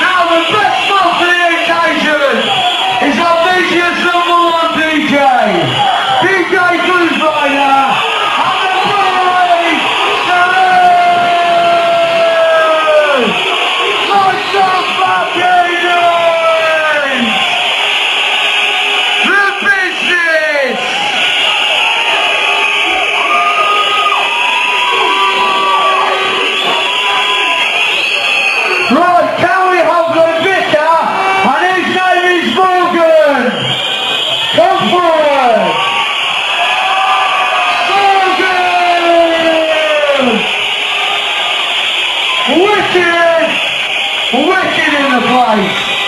Now life.